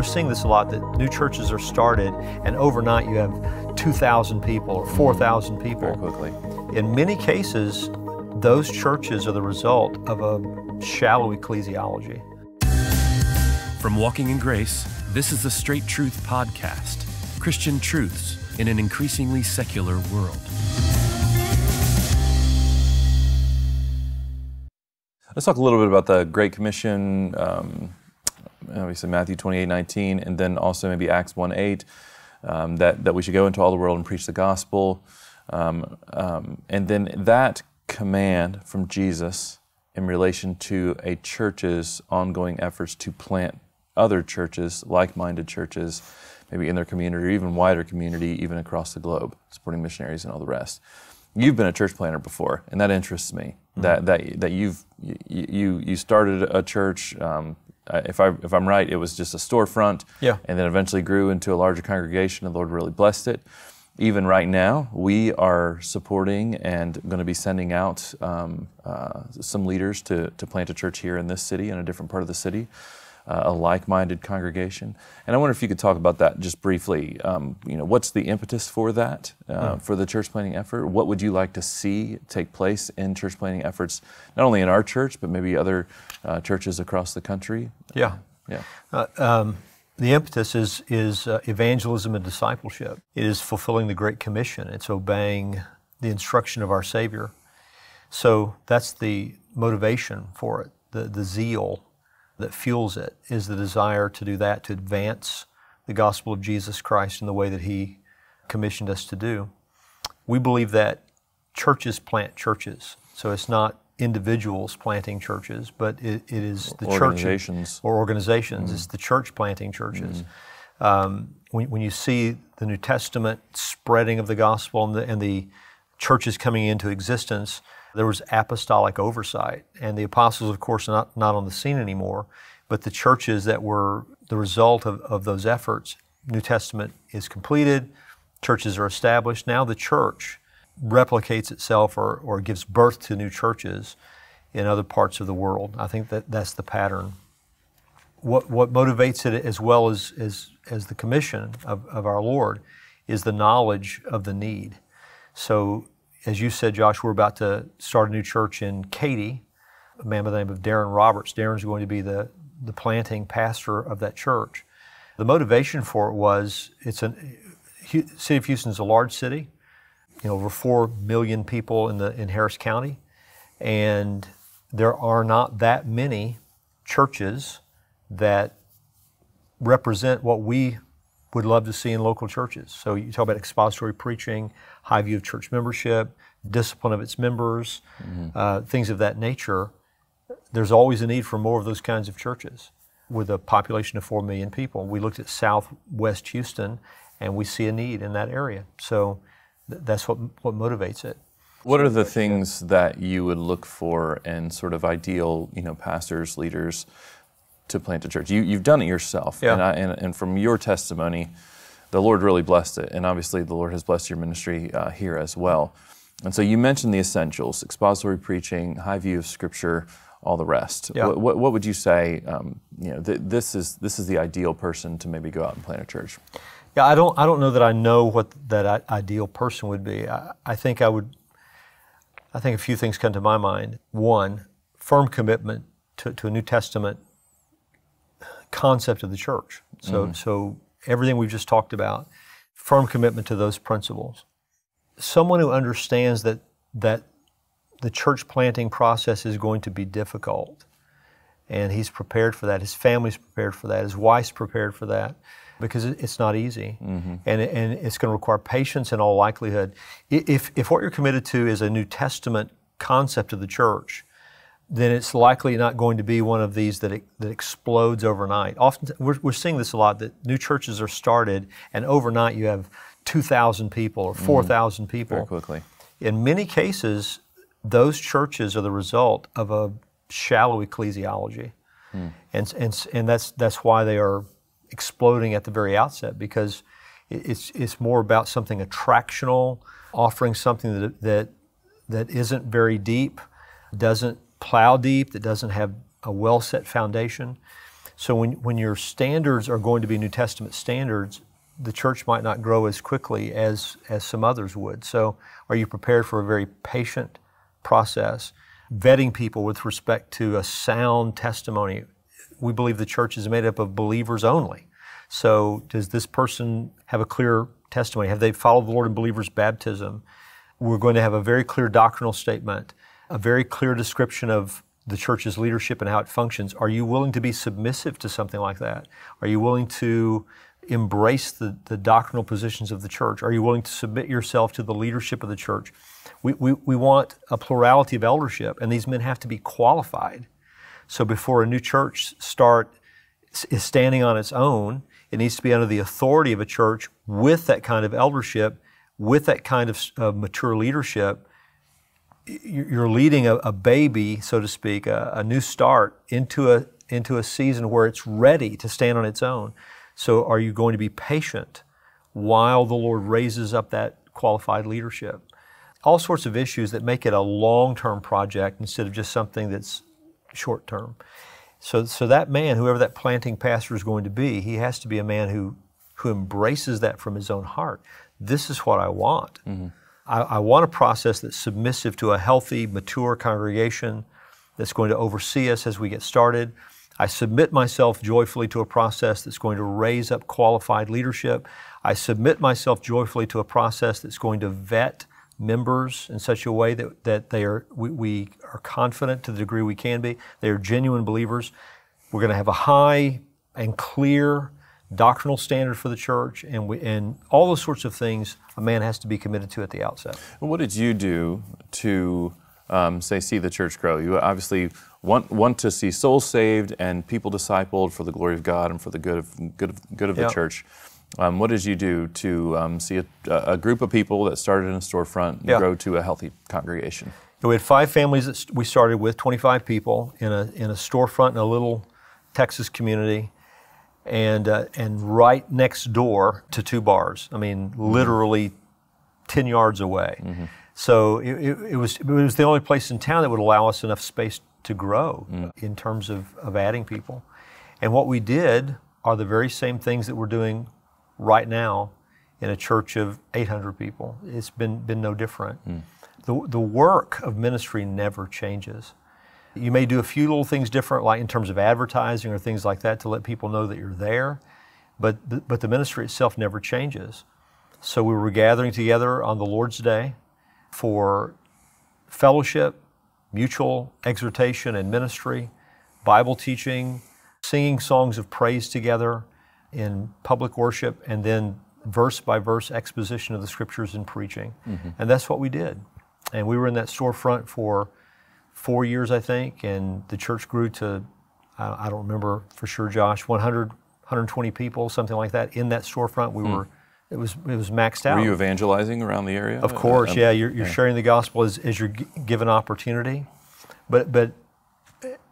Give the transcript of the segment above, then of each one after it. We're seeing this a lot, that new churches are started and overnight you have 2,000 people or 4,000 people. Very quickly. In many cases, those churches are the result of a shallow ecclesiology. From Walking in Grace, this is the Straight Truth Podcast, Christian truths in an increasingly secular world. Let's talk a little bit about the Great Commission, obviously Matthew 28:19, and then also maybe Acts 1:8, that we should go into all the world and preach the gospel. And then that command from Jesus in relation to a church's ongoing efforts to plant other churches, like-minded churches, maybe in their community or even wider community, even across the globe, supporting missionaries and all the rest. You've been a church planter before, and that interests me. Mm-hmm. That you started a church. If I'm right, it was just a storefront, yeah, and then eventually grew into a larger congregation. And the Lord really blessed it. Even right now, we are supporting and going to be sending out some leaders to plant a church here in this city, in a different part of the city, a like-minded congregation. And I wonder if you could talk about that just briefly. You know, what's the impetus for that, for the church planting effort? What would you like to see take place in church planting efforts, not only in our church, but maybe other churches across the country? Yeah. The impetus is evangelism and discipleship. It is fulfilling the Great Commission. It's obeying the instruction of our Savior. So that's the motivation for it, the zeal that fuels it is the desire to do that, to advance the gospel of Jesus Christ in the way that He commissioned us to do. We believe that churches plant churches. So it's not individuals planting churches, but it is the church. Organizations. Or organizations. Mm. It's the church planting churches. Mm. When you see the New Testament spreading of the gospel and the churches coming into existence, there was apostolic oversight, and the apostles, of course, are not on the scene anymore, but the churches that were the result of those efforts, New Testament is completed, churches are established. Now the church replicates itself or gives birth to new churches in other parts of the world. I think that's the pattern. What motivates it, as well as the commission of our Lord, is the knowledge of the need. So, as you said, Josh, we're about to start a new church in Katy, a man by the name of Daron Roberts. Daron's going to be the planting pastor of that church. The motivation for it was, city of Houston's a large city, over 4 million people in Harris County, and there are not that many churches that represent what we would love to see in local churches. So you talk about expository preaching, high view of church membership, discipline of its members, mm-hmm, things of that nature. There's always a need for more of those kinds of churches with a population of 4 million people. We looked at Southwest Houston, and we see a need in that area. So that's what motivates it. What are the things that you would look for in sort of ideal, pastors, leaders, to plant a church? You've done it yourself, yeah, and from your testimony, the Lord really blessed it, and obviously the Lord has blessed your ministry here as well. And so you mentioned the essentials: expository preaching, high view of Scripture, all the rest. Yeah. What would you say? This is the ideal person to maybe go out and plant a church. Yeah, I don't know that I know what that ideal person would be. I think a few things come to my mind. One, firm commitment to a New Testament concept of the church. So, mm-hmm, so everything we've just talked about, firm commitment to those principles. Someone who understands that the church planting process is going to be difficult, and he's prepared for that, his family's prepared for that, his wife's prepared for that, because it's not easy. Mm-hmm. And it's going to require patience in all likelihood. If what you're committed to is a New Testament concept of the church, then it's likely not going to be one of these that explodes overnight. Often we're seeing this a lot, that new churches are started and overnight you have 2,000 people or 4,000 people. Very quickly. In many cases, those churches are the result of a shallow ecclesiology, and that's why they are exploding at the very outset, because it's more about something attractional, offering something that isn't very deep, doesn't plow deep, that doesn't have a well-set foundation. So when your standards are going to be New Testament standards, the church might not grow as quickly as some others would. So are you prepared for a very patient process, vetting people with respect to a sound testimony? We believe the church is made up of believers only. So does this person have a clear testimony? Have they followed the Lord in believers' baptism? We're going to have a very clear doctrinal statement, a very clear description of the church's leadership and how it functions. Are you willing to be submissive to something like that? Are you willing to embrace the doctrinal positions of the church? Are you willing to submit yourself to the leadership of the church? We want a plurality of eldership, and these men have to be qualified. So before a new church is standing on its own, it needs to be under the authority of a church with that kind of eldership, with that kind of mature leadership. You're leading a baby, so to speak, a new start into a season where it's ready to stand on its own. So are you going to be patient while the Lord raises up that qualified leadership? All sorts of issues that make it a long-term project instead of just something that's short-term. So that man, whoever that planting pastor is going to be, he has to be a man who embraces that from his own heart. This is what I want. Mm-hmm. I want a process that's submissive to a healthy, mature congregation that's going to oversee us as we get started. I submit myself joyfully to a process that's going to raise up qualified leadership. I submit myself joyfully to a process that's going to vet members in such a way that we are confident to the degree we can be. They are genuine believers. We're going to have a high and clear doctrinal standard for the church, and all those sorts of things a man has to be committed to at the outset. And what did you do to see the church grow? You obviously want to see souls saved and people discipled for the glory of God and for the good of the church. What did you do to see a group of people that started in a storefront grow to a healthy congregation? We had 5 families that we started with, 25 people in a storefront in a little Texas community, and right next door to 2 bars. I mean, literally 10 yards away. Mm-hmm. So it was the only place in town that would allow us enough space to grow in terms of adding people. And what we did are the very same things that we're doing right now in a church of 800 people. It's been no different. Mm. The work of ministry never changes. You may do a few little things different, like in terms of advertising or things like that, to let people know that you're there, but the ministry itself never changes. So we were gathering together on the Lord's Day for fellowship, mutual exhortation and ministry, Bible teaching, singing songs of praise together, in public worship, and then verse-by-verse exposition of the Scriptures and preaching. Mm-hmm. And that's what we did. And we were in that storefront for 4 years, I think, and the church grew to, I don't remember for sure, Josh, 100, 120 people, something like that, in that storefront. It was maxed out. Were you evangelizing around the area? Of course, yeah. You're sharing the gospel as you're given opportunity. But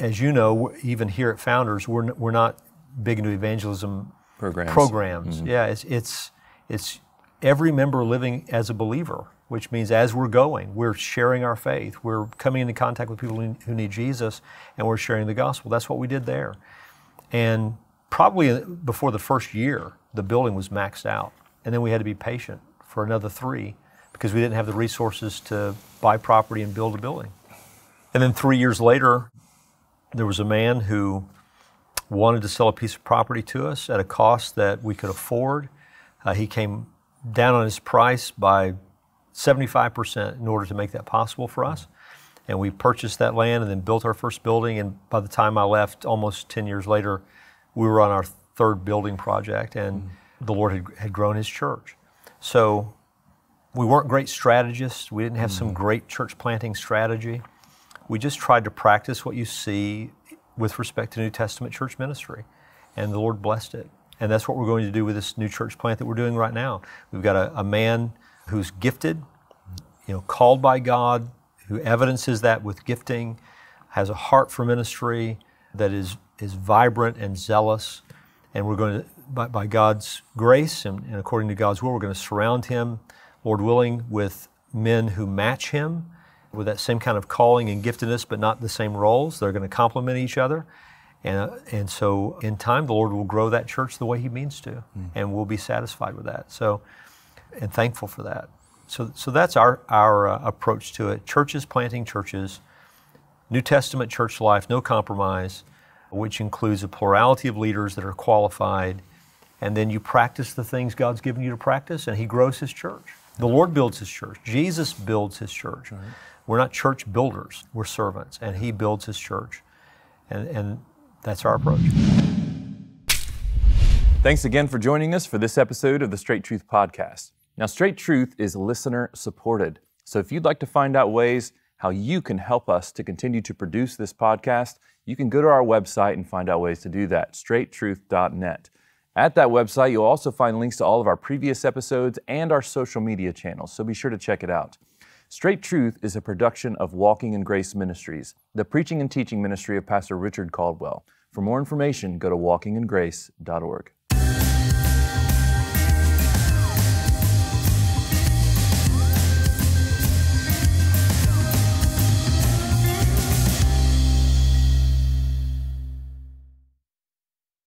as you know, even here at Founders, we're not big into evangelism programs. Mm-hmm. Yeah, it's every member living as a believer, which means as we're going, we're sharing our faith, we're coming into contact with people who need Jesus, and we're sharing the gospel. That's what we did there. And probably before the first year, the building was maxed out. And then we had to be patient for another 3 because we didn't have the resources to buy property and build a building. And then 3 years later, there was a man who wanted to sell a piece of property to us at a cost that we could afford. He came down on his price by 75% in order to make that possible for us. And we purchased that land and then built our first building. And by the time I left, almost 10 years later, we were on our 3rd building project, and the Lord had grown His church. So we weren't great strategists. We didn't have some great church planting strategy. We just tried to practice what you see with respect to New Testament church ministry, and the Lord blessed it. And that's what we're going to do with this new church plant that we're doing right now. We've got a man who's gifted, called by God, who evidences that with gifting, has a heart for ministry that is vibrant and zealous. And we're going to, by God's grace and according to God's will, we're going to surround him, Lord willing, with men who match him, with that same kind of calling and giftedness, but not the same roles. They're going to complement each other. And so in time, the Lord will grow that church the way he means to, and we'll be satisfied with that. So, and thankful for that. So that's our approach to it. Churches planting churches, New Testament church life, no compromise, which includes a plurality of leaders that are qualified. And then you practice the things God's given you to practice, and he grows his church. The Lord builds his church. Jesus builds his church. Right. We're not church builders, we're servants, and he builds his church. And that's our approach. Thanks again for joining us for this episode of the Straight Truth Podcast. Now, Straight Truth is listener supported. So if you'd like to find out ways how you can help us to continue to produce this podcast, you can go to our website and find out ways to do that, straighttruth.net. At that website, you'll also find links to all of our previous episodes and our social media channels, so be sure to check it out. Straight Truth is a production of Walking in Grace Ministries, the preaching and teaching ministry of Pastor Richard Caldwell. For more information, go to walkingingrace.org.